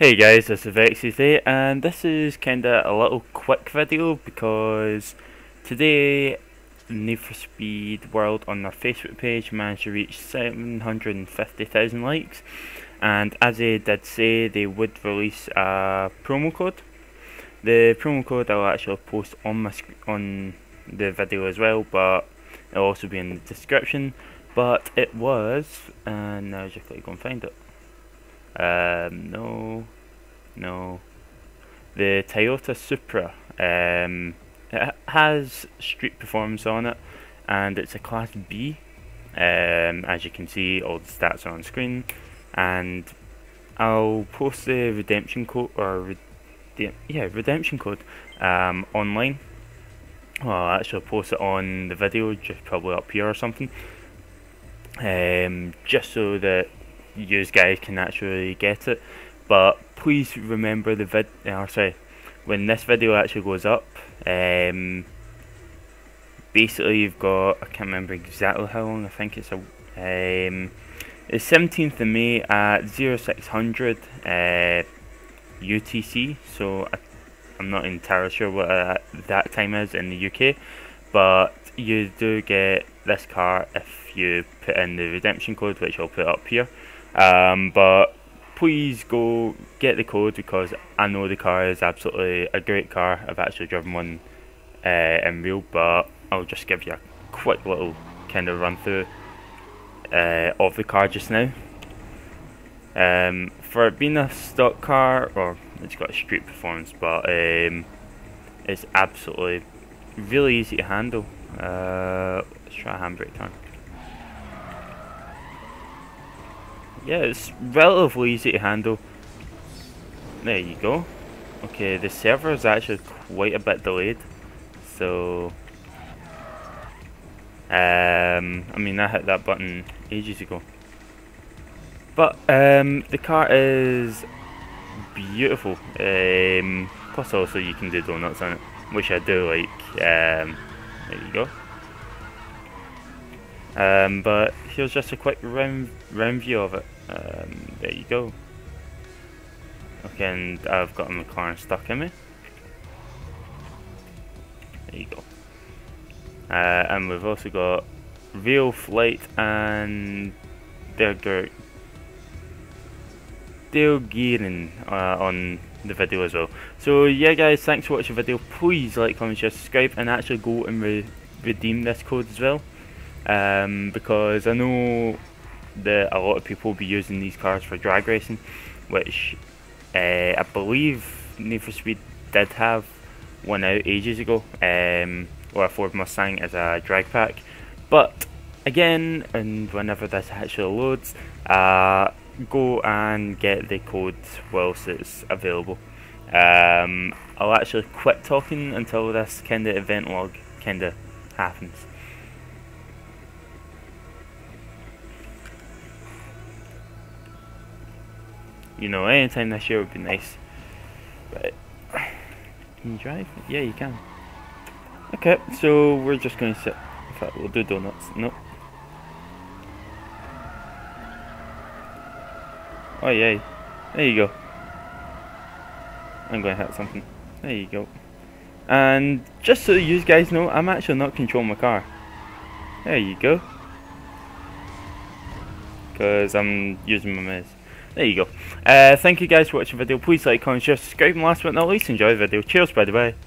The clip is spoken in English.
Hey guys, this is Vexy today, and this is kinda a little quick video because today Need for Speed World on their Facebook page managed to reach 750,000 likes, and as they did say, they would release a promo code. The promo code I'll actually post on the video as well, but it'll also be in the description. But it was, and now just gotta go and find it. No, the Toyota Supra, it has street performance on it, and it's a Class B. As you can see, all the stats are on screen, and I'll post the redemption code, or redemption code, online. Well, I'll actually post it on the video, just probably up here or something, just so that you guys can actually get it. But please remember the when this video actually goes up, basically you've got, I can't remember exactly how long, I think it's the 17th of May at 0600 UTC, so I'm not entirely sure what that time is in the UK, but you do get this car if you put in the redemption code, which I'll put up here. But please go get the code, because I know the car is absolutely a great car. I've actually driven one in real, but I'll just give you a quick little kind of run through of the car just now. For it being a stock car, or it's got a street performance, but it's absolutely really easy to handle. Let's try a handbrake turn. Yeah, it's relatively easy to handle. There you go. Okay, the server is actually quite a bit delayed, so I mean, I hit that button ages ago. But the car is beautiful. Plus, also you can do donuts on it, which I do like. There you go. But here's just a quick round view of it. There you go. Okay, and I've got a McLaren stuck in me. There you go. And we've also got real flight and Dale Gearing on the video as well. So yeah guys, thanks for watching the video. Please like, comment, share, subscribe, and actually go and redeem this code as well, because I know that a lot of people will be using these cars for drag racing, which I believe Need for Speed did have one out ages ago, or a Ford Mustang as a drag pack. But again, and whenever this actually loads, go and get the code whilst it's available. I'll actually quit talking until this kind of event log kind of happens. You know, any time this year would be nice. But can you drive? Yeah, you can. Okay, so we're just going to sit. In fact, we'll do donuts. Nope. Oh yay, there you go. I'm going to hit something. There you go. And just so you guys know, I'm actually not controlling my car. There you go. Because I'm using my maze. There you go. Thank you guys for watching the video. Please like, comment, share, subscribe, and last but not least, enjoy the video. Cheers, by the way.